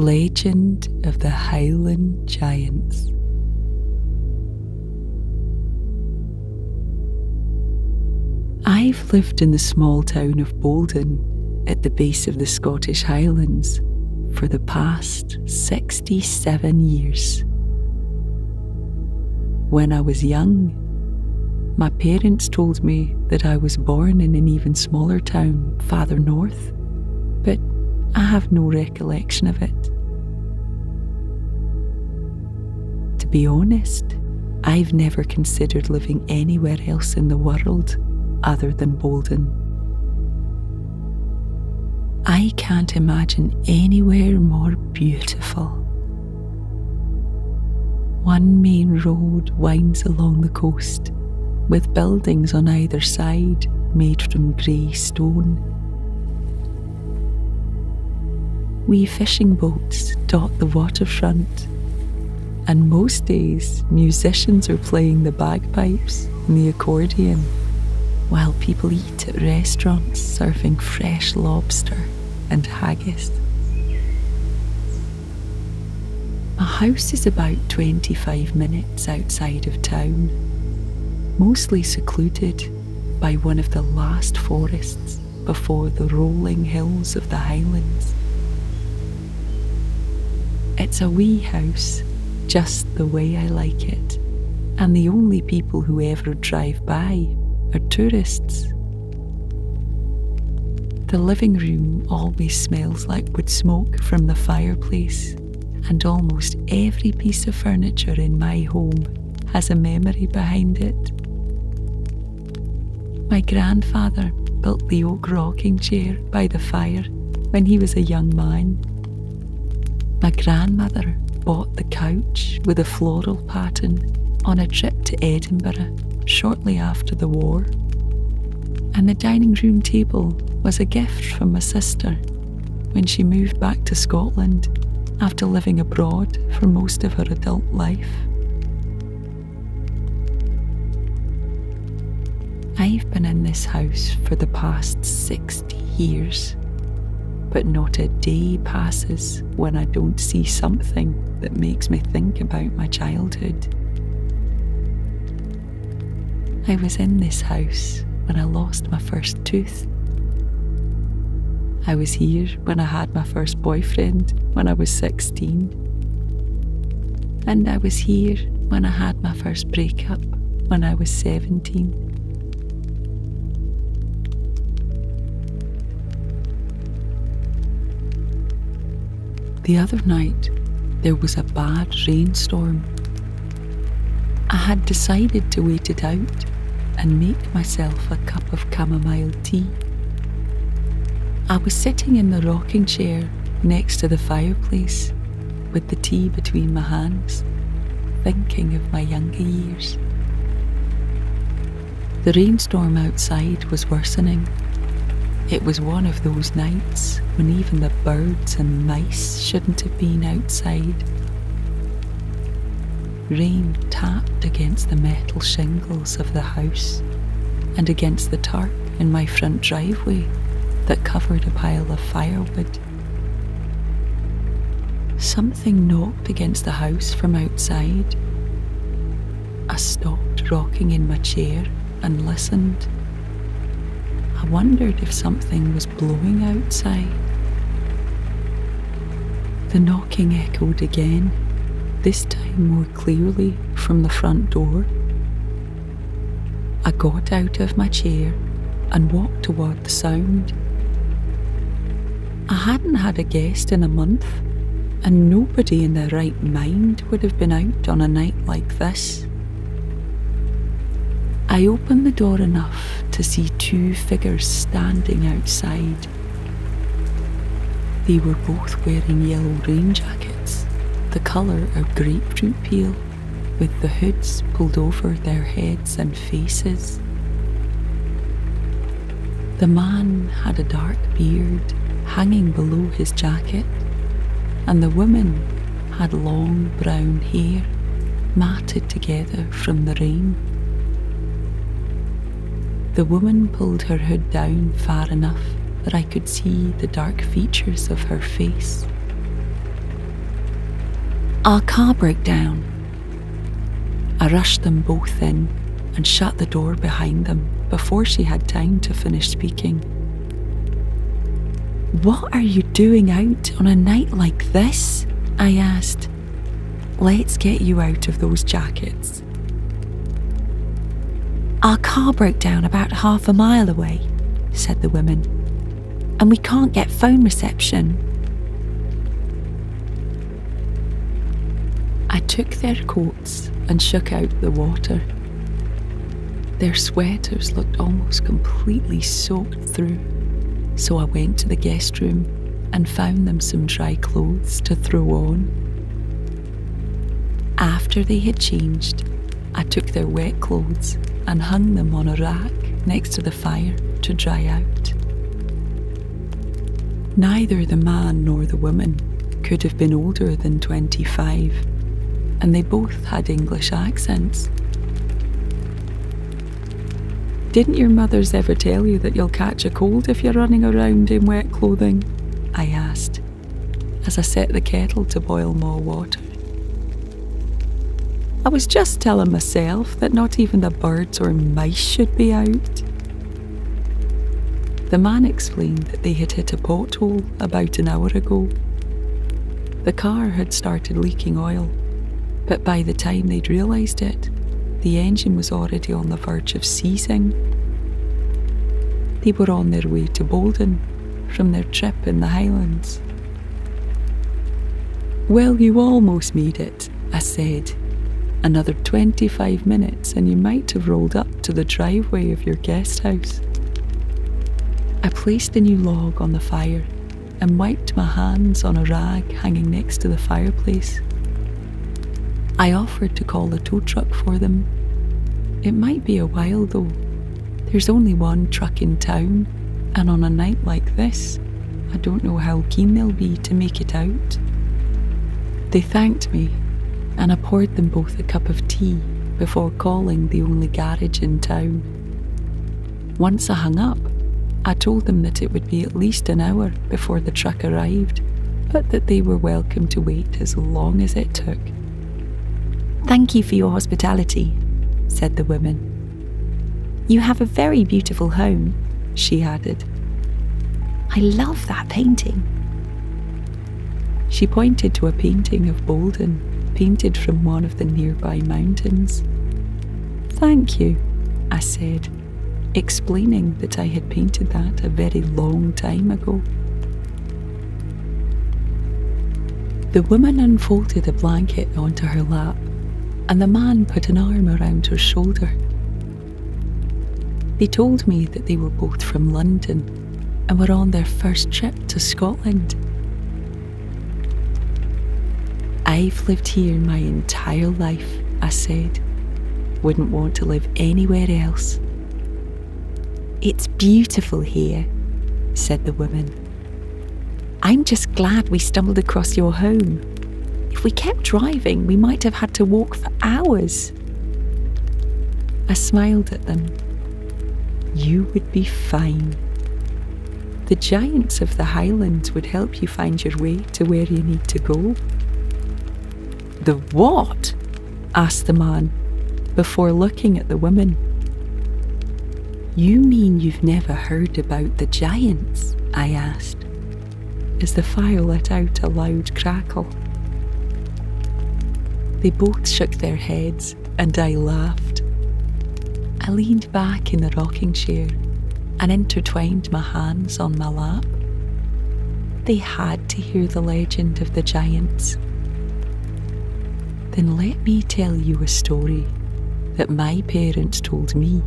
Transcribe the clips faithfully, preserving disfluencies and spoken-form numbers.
Legend of the Highland Giants. I've lived in the small town of Bolden, at the base of the Scottish Highlands, for the past sixty-seven years. When I was young, my parents told me that I was born in an even smaller town farther north, but I have no recollection of it. To be honest, I've never considered living anywhere else in the world other than Bolden. I can't imagine anywhere more beautiful. One main road winds along the coast, with buildings on either side made from grey stone. Wee fishing boats dot the waterfront, and most days musicians are playing the bagpipes and the accordion, while people eat at restaurants serving fresh lobster and haggis. My house is about twenty-five minutes outside of town, mostly secluded by one of the last forests before the rolling hills of the Highlands. It's a wee house, just the way I like it, and the only people who ever drive by are tourists. The living room always smells like wood smoke from the fireplace, and almost every piece of furniture in my home has a memory behind it. My grandfather built the oak rocking chair by the fire when he was a young man. My grandmother bought the couch with a floral pattern on a trip to Edinburgh shortly after the war, and the dining room table was a gift from my sister when she moved back to Scotland after living abroad for most of her adult life. I've been in this house for the past sixty years. But not a day passes when I don't see something that makes me think about my childhood. I was in this house when I lost my first tooth. I was here when I had my first boyfriend when I was sixteen. And I was here when I had my first breakup when I was seventeen. The other night, there was a bad rainstorm. I had decided to wait it out and make myself a cup of chamomile tea. I was sitting in the rocking chair next to the fireplace, with the tea between my hands, thinking of my younger years. The rainstorm outside was worsening. It was one of those nights when even the birds and mice shouldn't have been outside. Rain tapped against the metal shingles of the house and against the tarp in my front driveway that covered a pile of firewood. Something knocked against the house from outside. I stopped rocking in my chair and listened. I wondered if something was blowing outside. The knocking echoed again, this time more clearly from the front door. I got out of my chair and walked toward the sound. I hadn't had a guest in a month, and nobody in their right mind would have been out on a night like this. I opened the door enough to see two figures standing outside. They were both wearing yellow rain jackets, the colour of grapefruit peel, with the hoods pulled over their heads and faces. The man had a dark beard hanging below his jacket, and the woman had long brown hair matted together from the rain. The woman pulled her hood down far enough that I could see the dark features of her face. Our car broke down. I rushed them both in and shut the door behind them before she had time to finish speaking. "What are you doing out on a night like this?" I asked. "Let's get you out of those jackets." "Our car broke down about half a mile away," said the woman, "and we can't get phone reception." I took their coats and shook out the water. Their sweaters looked almost completely soaked through, so I went to the guest room and found them some dry clothes to throw on. After they had changed, I took their wet clothes and hung them on a rack next to the fire to dry out. Neither the man nor the woman could have been older than twenty-five, and they both had English accents. "Didn't your mothers ever tell you that you'll catch a cold if you're running around in wet clothing?" I asked, as I set the kettle to boil more water. "I was just telling myself that not even the birds or mice should be out." The man explained that they had hit a pothole about an hour ago. The car had started leaking oil, but by the time they'd realised it, the engine was already on the verge of seizing. They were on their way to Bolden from their trip in the Highlands. "Well, you almost made it," I said. "Another twenty-five minutes and you might have rolled up to the driveway of your guest house." I placed a new log on the fire and wiped my hands on a rag hanging next to the fireplace. I offered to call a tow truck for them. It might be a while though. There's only one truck in town, and on a night like this, I don't know how keen they'll be to make it out. They thanked me, and I poured them both a cup of tea before calling the only garage in town. Once I hung up, I told them that it would be at least an hour before the truck arrived, but that they were welcome to wait as long as it took. "Thank you for your hospitality," said the woman. "You have a very beautiful home," she added. "I love that painting." She pointed to a painting of Bolden, painted from one of the nearby mountains. "Thank you," I said, explaining that I had painted that a very long time ago. The woman unfolded a blanket onto her lap, and the man put an arm around her shoulder. They told me that they were both from London and were on their first trip to Scotland. "I've lived here my entire life," I said. "Wouldn't want to live anywhere else." "It's beautiful here," said the woman. "I'm just glad we stumbled across your home. If we kept driving, we might have had to walk for hours." I smiled at them. "You would be fine. The giants of the Highlands would help you find your way to where you need to go." "The what?" asked the man, before looking at the woman. "You mean you've never heard about the giants?" I asked, as the fire let out a loud crackle. They both shook their heads, and I laughed. I leaned back in the rocking chair and intertwined my hands on my lap. They had to hear the legend of the giants. "Then let me tell you a story that my parents told me,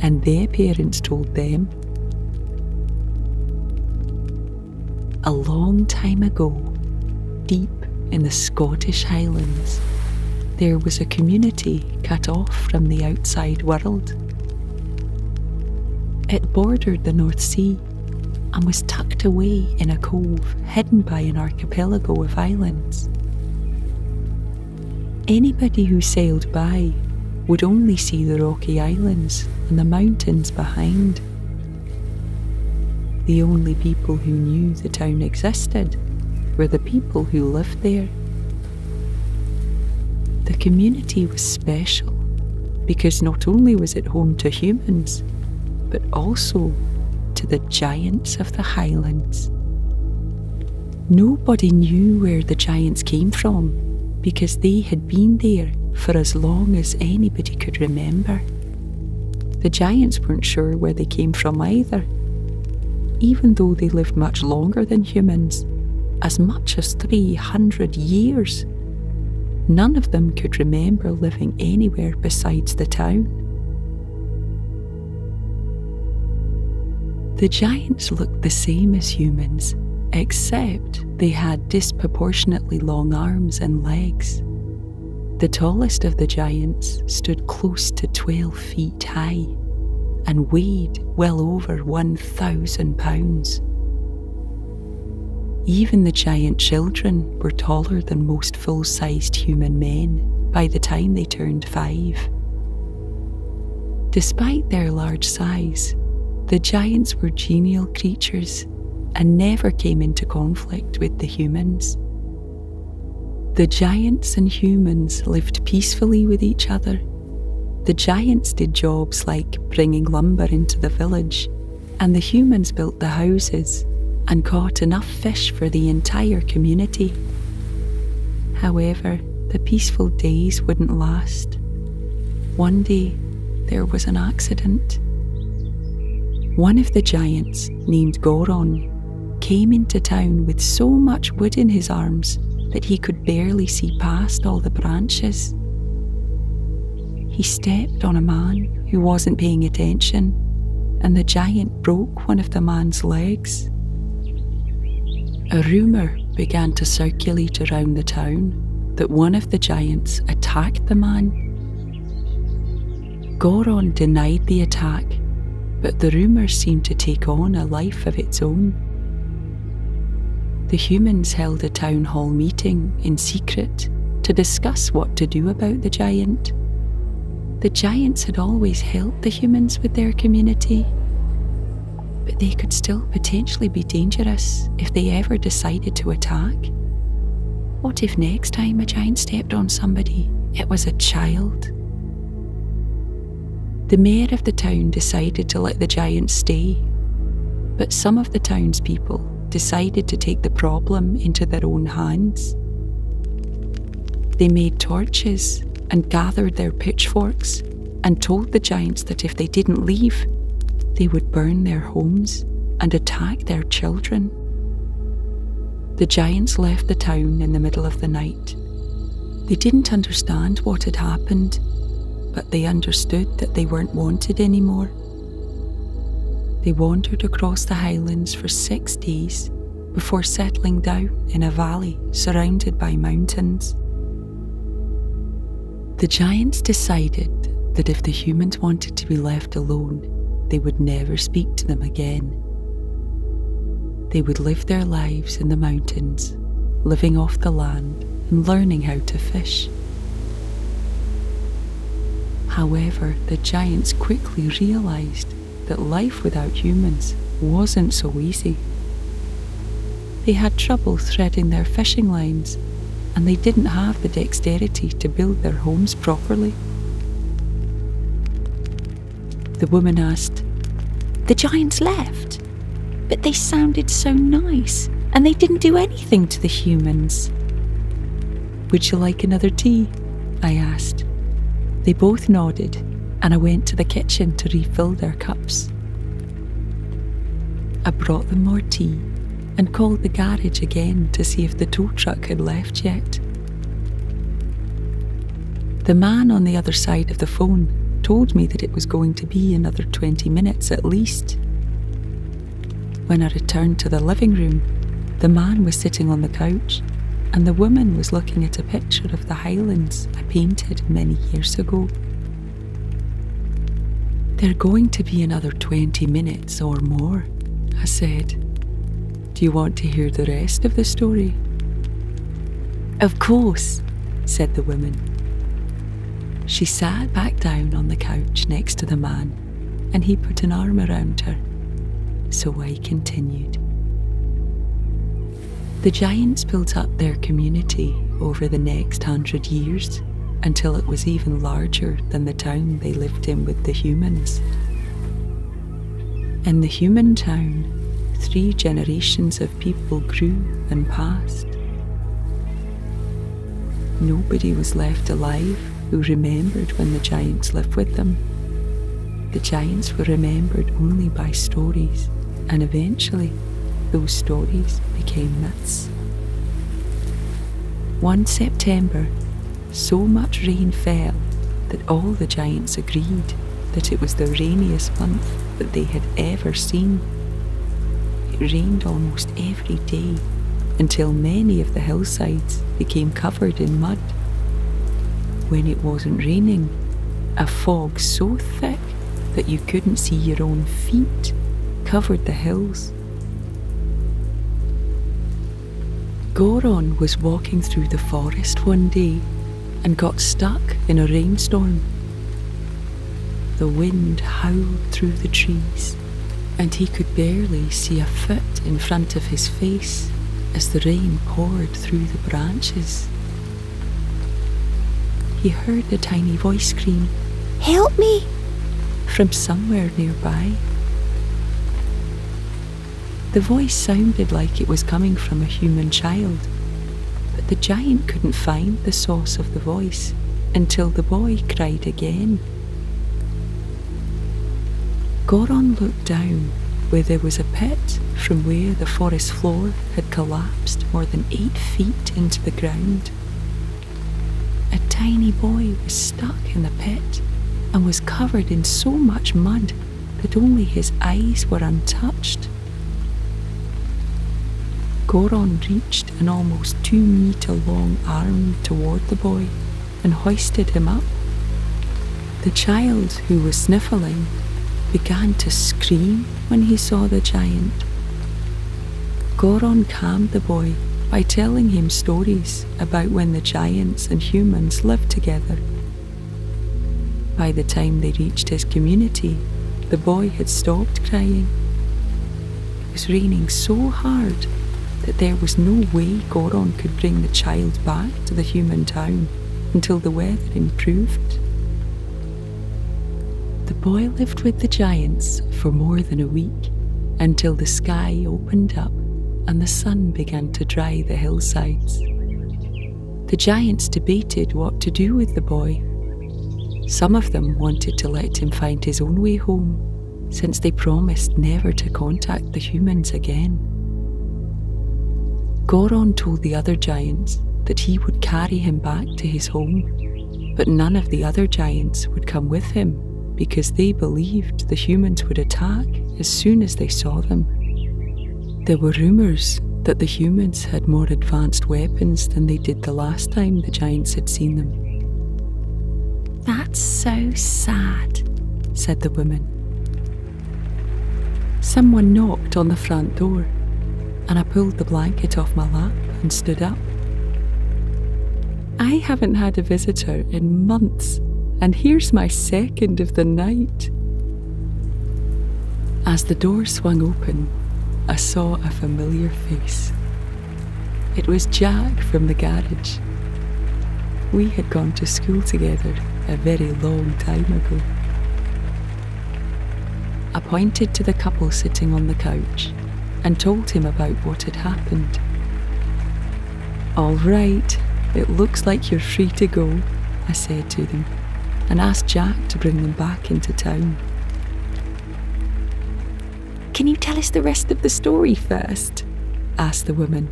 and their parents told them. A long time ago, deep in the Scottish Highlands, there was a community cut off from the outside world. It bordered the North Sea and was tucked away in a cove hidden by an archipelago of islands. Anybody who sailed by would only see the rocky islands and the mountains behind. The only people who knew the town existed were the people who lived there. The community was special because not only was it home to humans, but also to the giants of the Highlands. Nobody knew where the giants came from because they had been there for as long as anybody could remember. The giants weren't sure where they came from either, even though they lived much longer than humans, as much as three hundred years. None of them could remember living anywhere besides the town. The giants looked the same as humans, except they had disproportionately long arms and legs. The tallest of the giants stood close to twelve feet high and weighed well over one thousand pounds. Even the giant children were taller than most full-sized human men by the time they turned five. Despite their large size, the giants were genial creatures and never came into conflict with the humans. The giants and humans lived peacefully with each other. The giants did jobs like bringing lumber into the village, and the humans built the houses and caught enough fish for the entire community. However, the peaceful days wouldn't last. One day, there was an accident. One of the giants, named Goron, came into town with so much wood in his arms that he could barely see past all the branches. He stepped on a man who wasn't paying attention, and the giant broke one of the man's legs. A rumour began to circulate around the town that one of the giants attacked the man. Goron denied the attack, but the rumour seemed to take on a life of its own. The humans held a town hall meeting in secret to discuss what to do about the giant. The giants had always helped the humans with their community, but they could still potentially be dangerous if they ever decided to attack. What if next time a giant stepped on somebody, it was a child? The mayor of the town decided to let the giants stay, but some of the townspeople decided to take the problem into their own hands. They made torches and gathered their pitchforks and told the giants that if they didn't leave, they would burn their homes and attack their children. The giants left the town in the middle of the night. They didn't understand what had happened, but they understood that they weren't wanted anymore. They wandered across the Highlands for six days before settling down in a valley surrounded by mountains. The giants decided that if the humans wanted to be left alone, they would never speak to them again. They would live their lives in the mountains, living off the land and learning how to fish. However, the giants quickly realised that life without humans wasn't so easy. They had trouble threading their fishing lines, and they didn't have the dexterity to build their homes properly. The woman asked, "The giants left, but they sounded so nice and they didn't do anything to the humans." "Would you like another tea?" I asked. They both nodded, and I went to the kitchen to refill their cups. I brought them more tea and called the garage again to see if the tow truck had left yet. The man on the other side of the phone told me that it was going to be another twenty minutes at least. When I returned to the living room, the man was sitting on the couch and the woman was looking at a picture of the Highlands I painted many years ago. "They're going to be another twenty minutes or more," I said. "Do you want to hear the rest of the story?" "Of course," said the woman. She sat back down on the couch next to the man, and he put an arm around her. So I continued. The giants built up their community over the next hundred years, until it was even larger than the town they lived in with the humans. In the human town, three generations of people grew and passed. Nobody was left alive who remembered when the giants lived with them. The giants were remembered only by stories, and eventually those stories became myths. One September, so much rain fell that all the giants agreed that it was the rainiest month that they had ever seen. It rained almost every day, until many of the hillsides became covered in mud. When it wasn't raining, a fog so thick that you couldn't see your own feet covered the hills. Goron was walking through the forest one day and got stuck in a rainstorm. The wind howled through the trees, and he could barely see a foot in front of his face as the rain poured through the branches. He heard a tiny voice scream, "Help me!" from somewhere nearby. The voice sounded like it was coming from a human child, but the giant couldn't find the source of the voice until the boy cried again. Goron looked down, where there was a pit from where the forest floor had collapsed more than eight feet into the ground. A tiny boy was stuck in the pit and was covered in so much mud that only his eyes were untouched. Goron reached an almost two metre long arm toward the boy and hoisted him up. The child, who was sniffling, began to scream when he saw the giant. Goron calmed the boy by telling him stories about when the giants and humans lived together. By the time they reached his community, the boy had stopped crying. It was raining so hard that there was no way Goron could bring the child back to the human town until the weather improved. The boy lived with the giants for more than a week, until the sky opened up and the sun began to dry the hillsides. The giants debated what to do with the boy. Some of them wanted to let him find his own way home, since they promised never to contact the humans again. Goron told the other giants that he would carry him back to his home, but none of the other giants would come with him, because they believed the humans would attack as soon as they saw them. There were rumours that the humans had more advanced weapons than they did the last time the giants had seen them. "That's so sad," said the woman. Someone knocked on the front door, and I pulled the blanket off my lap and stood up. I haven't had a visitor in months, and here's my second of the night. As the door swung open, I saw a familiar face. It was Jack from the garage. We had gone to school together a very long time ago. I pointed to the couple sitting on the couch and told him about what had happened. "All right, it looks like you're free to go," I said to them, and asked Jack to bring them back into town. "Can you tell us the rest of the story first?" asked the woman.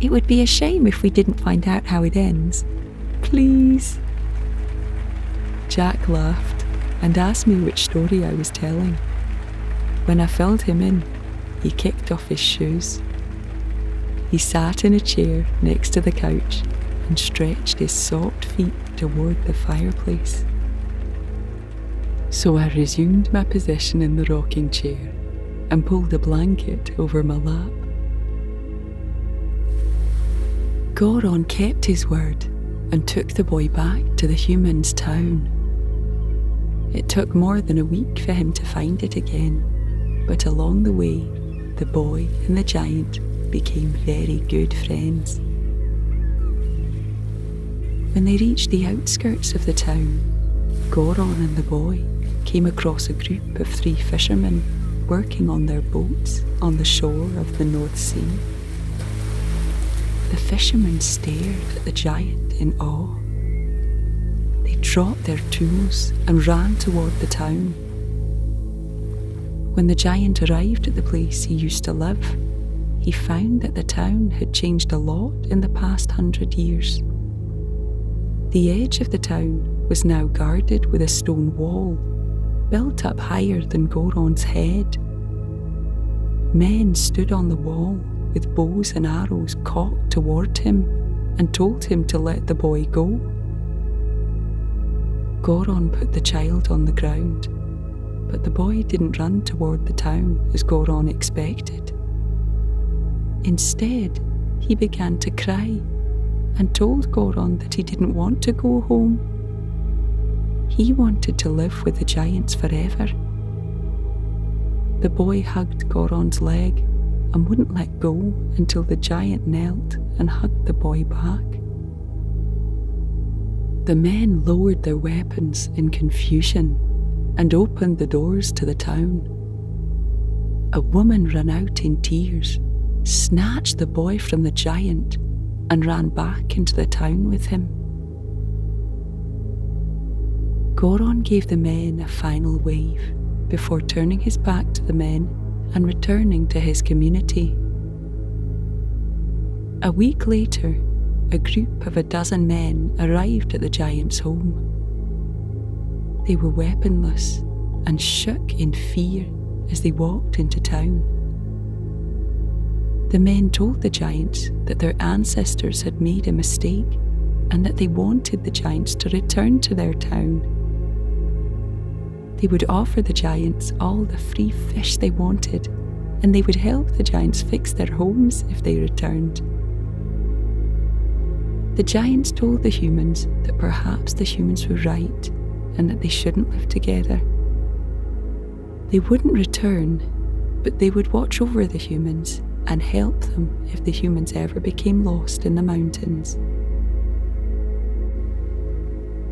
"It would be a shame if we didn't find out how it ends. Please." Jack laughed and asked me which story I was telling. When I filled him in, he kicked off his shoes. He sat in a chair next to the couch and stretched his soft feet toward the fireplace. So I resumed my position in the rocking chair and pulled a blanket over my lap. Goron kept his word and took the boy back to the humans' town. It took more than a week for him to find it again, but along the way, the boy and the giant became very good friends. When they reached the outskirts of the town, Goron and the boy came across a group of three fishermen working on their boats on the shore of the North Sea. The fishermen stared at the giant in awe. They dropped their tools and ran toward the town. When the giant arrived at the place he used to live, he found that the town had changed a lot in the past hundred years. The edge of the town was now guarded with a stone wall, built up higher than Goron's head. Men stood on the wall with bows and arrows cocked toward him and told him to let the boy go. Goron put the child on the ground, but the boy didn't run toward the town as Goron expected. Instead, he began to cry and told Goron that he didn't want to go home. He wanted to live with the giants forever. The boy hugged Goron's leg and wouldn't let go until the giant knelt and hugged the boy back. The men lowered their weapons in confusion and opened the doors to the town. A woman ran out in tears, snatched the boy from the giant, and ran back into the town with him. Goron gave the men a final wave before turning his back to the men and returning to his community. A week later, a group of a dozen men arrived at the giant's home. They were weaponless and shook in fear as they walked into town. The men told the giants that their ancestors had made a mistake and that they wanted the giants to return to their town. They would offer the giants all the free fish they wanted, and they would help the giants fix their homes if they returned. The giants told the humans that perhaps the humans were right and that they shouldn't live together. They wouldn't return, but they would watch over the humans and help them if the humans ever became lost in the mountains.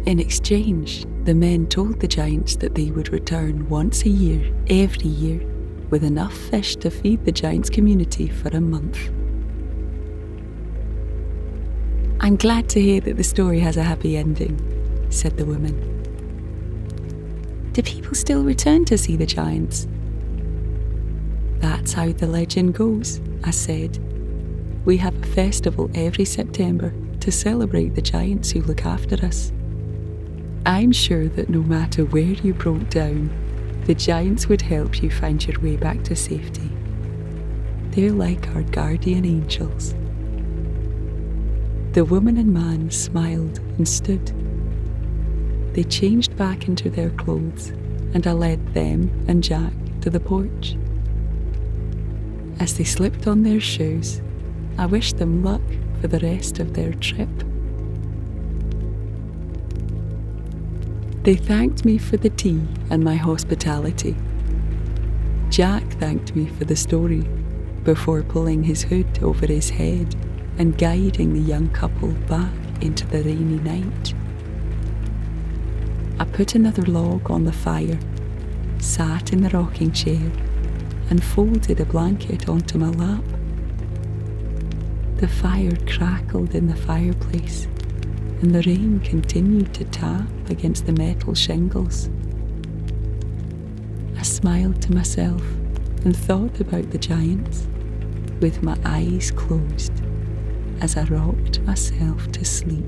In exchange, the men told the giants that they would return once a year, every year, with enough fish to feed the giants' community for a month. "I'm glad to hear that the story has a happy ending," said the woman. "Do people still return to see the giants?" "That's how the legend goes," I said. "We have a festival every September to celebrate the giants who look after us. I'm sure that no matter where you broke down, the giants would help you find your way back to safety. They're like our guardian angels." The woman and man smiled and stood. They changed back into their clothes, and I led them and Jack to the porch. As they slipped on their shoes, I wished them luck for the rest of their trip. They thanked me for the tea and my hospitality. Jack thanked me for the story before pulling his hood over his head and guiding the young couple back into the rainy night. I put another log on the fire, sat in the rocking chair, and folded a blanket onto my lap. The fire crackled in the fireplace, and the rain continued to tap against the metal shingles. I smiled to myself and thought about the giants, with my eyes closed, as I rocked myself to sleep.